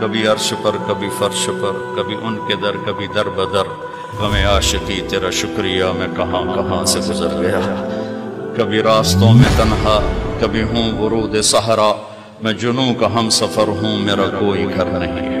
कभी अर्श पर कभी फर्श पर, कभी उनके दर कभी दर बदर। गमे आशिकी तेरा शुक्रिया मैं कहाँ कहाँ से गुजर गया। कभी रास्तों में तन्हा, कभी हूँ बुरूद सहरा, मैं जुनू का हम सफ़र हूँ, मेरा कोई घर नहीं है।